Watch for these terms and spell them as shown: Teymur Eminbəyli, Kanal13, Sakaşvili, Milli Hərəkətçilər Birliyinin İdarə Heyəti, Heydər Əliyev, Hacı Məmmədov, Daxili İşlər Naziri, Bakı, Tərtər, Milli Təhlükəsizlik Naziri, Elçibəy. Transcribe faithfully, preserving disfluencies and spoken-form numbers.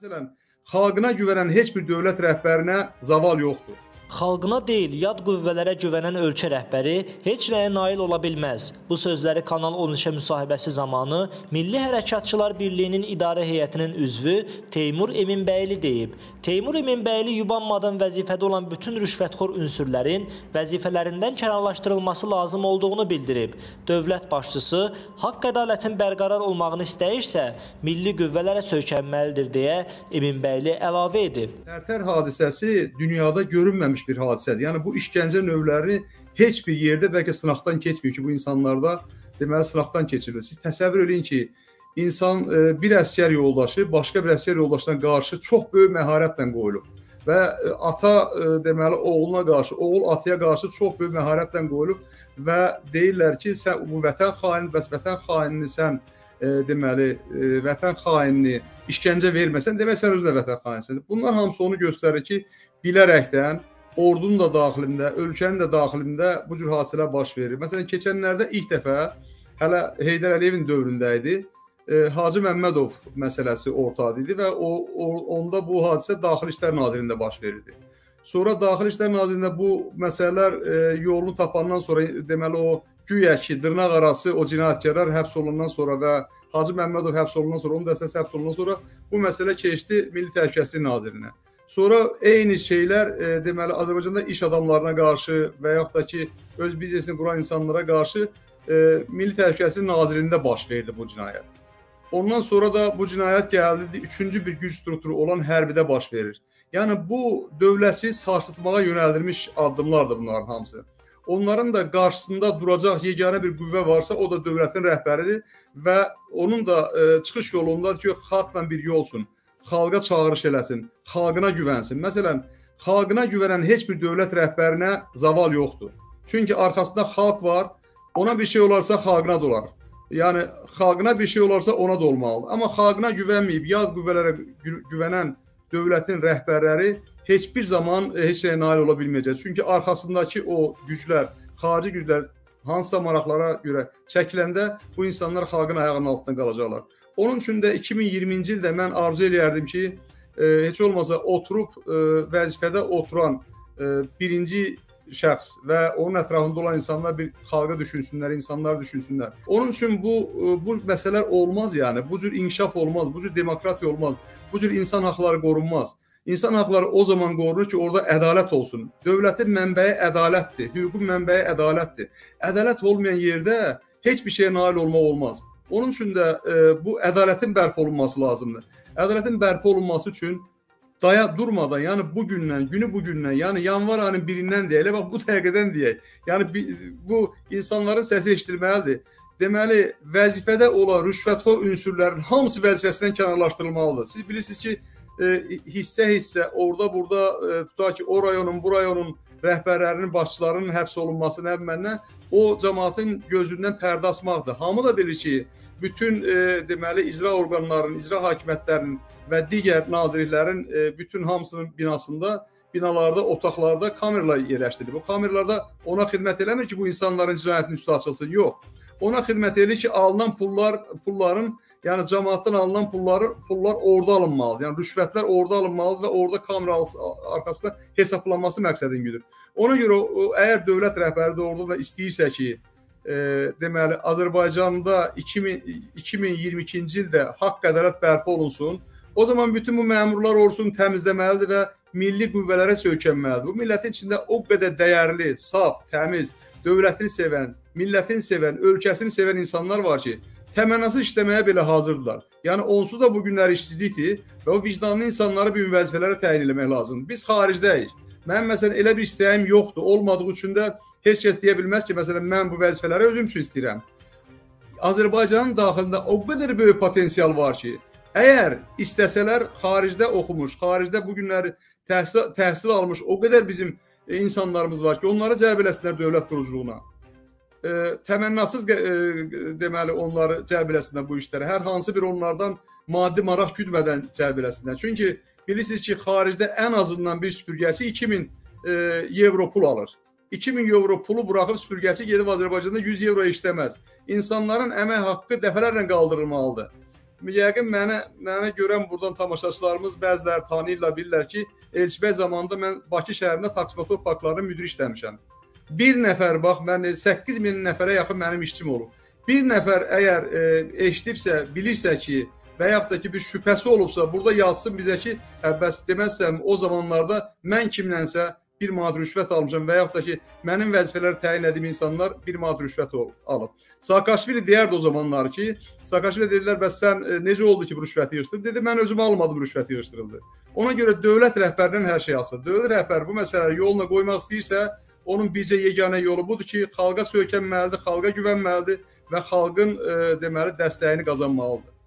Məsələn, xalqına güvənən heç bir dövlət rəhbərinə zaval yoxdur. Xalqına deyil, yad qüvvələrə güvənən ölkə rəhbəri heç nəyə nail ola bilməz. Bu sözləri Kanal on üçə müsahibəsi zamanı Milli Hərəkətçilər Birliyinin İdarə Heyətinin üzvü Teymur Eminbəyli deyib. Teymur Eminbəyli yubanmadan vəzifədə olan bütün rüşvətxor ünsürlərin vəzifələrindən kənarlaşdırılması lazım olduğunu bildirib. Dövlət başçısı haqq-ədalətin bərqərar olmağını istəyirsə, milli qüvvələrə söykənməlidir deyə Eminbəyli əlavə edib. Tərtər hadisəsi dünyada görünməmiş bir hadisədir. Yəni bu işgəncə növlərini heç bir yerdə bəlkə sınaqdan keçmir ki, bu insanlarda deməli sınaqdan keçirilir. Siz təsəvvür edin ki, insan bir əsgər yoldaşı başqa bir əsgər yoldaşına qarşı çox böyük məharətlə qoyulub və ata deməli oğluna qarşı, oğul ataya qarşı çox böyük məharətlə qoyulub və deyirlər ki, sən bu vətən xaini, bəs vətən xainini sən deməli vətən xainini işgəncə verməsən, demək sən özünə vətən xainisən. Bunlar hamısı onu göstərir ki, bilərəkdən ordunun da daxilində, ölkənin də daxilində bu cür hadisələr baş verir. Məsələn, keçənlərdə ilk dəfə, hələ Heydər Əliyevin dövründə idi, Hacı Məmmədov məsələsi ortada idi və o, onda bu hadisə Daxili İşlər Nazirində baş verirdi. Sonra Daxili İşlər Nazirində bu məsələlər yolunu tapandan sonra, deməli o, güya ki, dırnaq arası o cinayətkarlar həbs olundan sonra və Hacı Məmmədov həbs olundan sonra, onun dəstəsi həbs olundan sonra bu məsələ keçdi Milli Təhlükəsizlik Nazirinə. Sonra eyni şeyler e, demeli Azərbaycanda iş adamlarına qarşı və yaxud da ki öz biznesini quran insanlara qarşı e, Milli Təhlükəsizlik Nazirliyində baş verdi bu cinayət. Ondan sonra da bu cinayət gəldi üçüncü bir güc strukturu olan hərbidə baş verir. Yəni bu dövləti sarsıtmağa yönəldilmiş addımlardır bunların hamısı. Onların da qarşısında duracaq yeganə bir qüvvə varsa o da dövlətin rəhbəridir və onun da e, çıxış yolunda ki xalqla bir yolsun. Xalqa çağırış eləsin, xalqına güvənsin. Məsələn, xalqına güvənən heç bir dövlət rəhbərinə zaval yoxdur. Çünki arkasında xalq var, ona bir şey olarsa xalqına dolar. Yəni, xalqına bir şey olarsa ona da olmalıdır. Amma xalqına güvənməyib, yad qüvvələrə güvənən dövlətin rəhbərləri heç bir zaman heç nəyə nail ola bilməyəcək. Çünki arkasındakı o güclər, xarici güclər hansısa maraqlara görə çəkiləndə bu insanlar xalqın ayağının altında qalacaqlar. Onun üçün də iki min iyirminci ildə mən arzu eləyərdim ki, e, heç olmasa oturub e, vəzifədə oturan e, birinci şəxs və onun ətrafında olan insanlar bir xalqa düşünsünlər, insanlar düşünsünlər. Onun üçün bu, bu məsələlər olmaz yəni, bu cür inkişaf olmaz, bu cür demokratiya olmaz, bu cür insan haqları qorunmaz. İnsan haqları o zaman qorunur ki, orada ədalət olsun. Dövlətin mənbəyi ədalətdir, hüququn mənbəyi ədalətdir. Ədalət olmayan yerdə heç bir şeyə nail olmaq olmaz. Onun üçün də e, bu ədalətin bərpa olunması lazımdır. Ədalətin bərpa olunması üçün dayaq durmadan, yəni bugündən, günü bugündən, yəni yanvar ayının birindən deyək, bax bu təqiqədən deyək. Yəni bu insanların səsi eşidilməlidir. Deməli, vəzifədə olan rüşvətxor ünsürlərin hamısı vəzifəsindən kənarlaşdırılmalıdır. Siz bilirsiniz ki, hissə-hissə, e, orada burada e, tutaq ki, o rayonun, bu rayonun rəhbərlərinin, başçılarının həbs olunması nə məndən o cəmaatın gözündən pərdə asmaqdır. Hamı da bilir ki, bütün e, deməli icra orqanlarının, icra hakimiyyətlərinin və digər nazirliklərin e, bütün hamısının binasında, binalarda, otaqlarda kameralar yerləşdirilir. Bu kameralarda ona xidmət eləmir ki, bu insanların cinayətinin üstü açılsın. Yox. Ona xidmət edir ki, alınan pullar, pulların, yəni cəmaatdan alınan pulları, pullar orada alınmalıdır. Yəni rüşvətlər orada alınmalıdır və orada kamera arxasında hesablanması məqsədin güdür. Ona görə əgər dövlət rəhbəri də orada da istəyirsə ki, e, deməli Azərbaycanda iki min iyirmi ikinci ildə haqq-ədalət bərpa olunsun, o zaman bütün bu məmurlar ordusunu təmizləməlidir və milli qüvvələrə söykənməlidir. Bu millətin içində o qədər dəyərli, saf, təmiz, dövlətini sevən, millətini sevən, ölkəsini sevən insanlar var ki, təmənnasız işləməyə belə hazırdırlar. Yəni onsuz da bu günlər işsizlikdir və o vicdanlı insanları bir vəzifələrə təyin eləmək lazımdır. Biz xaricdəyik. Mənim məsələn elə bir istəyim yoxdur. Olmadığı üçün də heç kəs deyə bilməz ki, məsələn mən bu vəzifələri özüm üçün istəyirəm. Azərbaycanın daxilində o qədər böyük potensial var ki, əgər istəsələr xaricdə oxumuş, xaricdə bu günləri təhsil, təhsil almış o qədər bizim insanlarımız var ki, onları cəlb eləsinlər dövlət quruculuğuna. E, təmənnasız e, deməli onları cəlb eləsinlər bu işlərə. Hər hansı bir onlardan maddi maraq güdmədən cəlb eləsinlər. Çünki bilirsiniz ki, xaricdə ən azından bir süpürgəçi iki min e, euro pul alır. iki min euro pulu buraxıb süpürgəçi gedib Azərbaycanda yüz euro işləməz. İnsanların əmək haqqı dəfələrlə qaldırılmalıdır. Yəqin mənə, mənə görən buradan tamaşaçılarımız bəziləri tanıyırlar, bilirlər ki, Elçibəy zamanında mən Bakı şəhərində taksimotor parklarının müdiri işləmişəm. Bir nəfər, bax, mən səkkiz min nəfərə yaxın mənim işçim olub. Bir nəfər əgər e, eşitibsə, bilirsə ki, və yaxud da ki, bir şübhəsi olubsa, burada yazsın bizə ki, əbəs deməzsəm, o zamanlarda mən kimlənsə bir manat rüşvət almışam və yaxud da ki, mənim vəzifələri təyin edib insanlar bir manat rüşvət alıb. Sakaşvili deyərdi o zamanlar ki, Sakaşvili dedilər, bəs sən necə oldu ki, bu rüşvəti yığışdırdı? Dedi, mən özüm almadım, rüşvəti yığışdırıldı. Ona görə dövlət rəhbərinin hər şey asılı. Dövlət rəhbər bu məsələləri yoluna qoymaq istəyirsə, onun bircə yeganə yolu budur ki, xalqa söykənməlidir, xalqa güvənməlidir və xalqın deməli dəstəyini qazanmalıdır.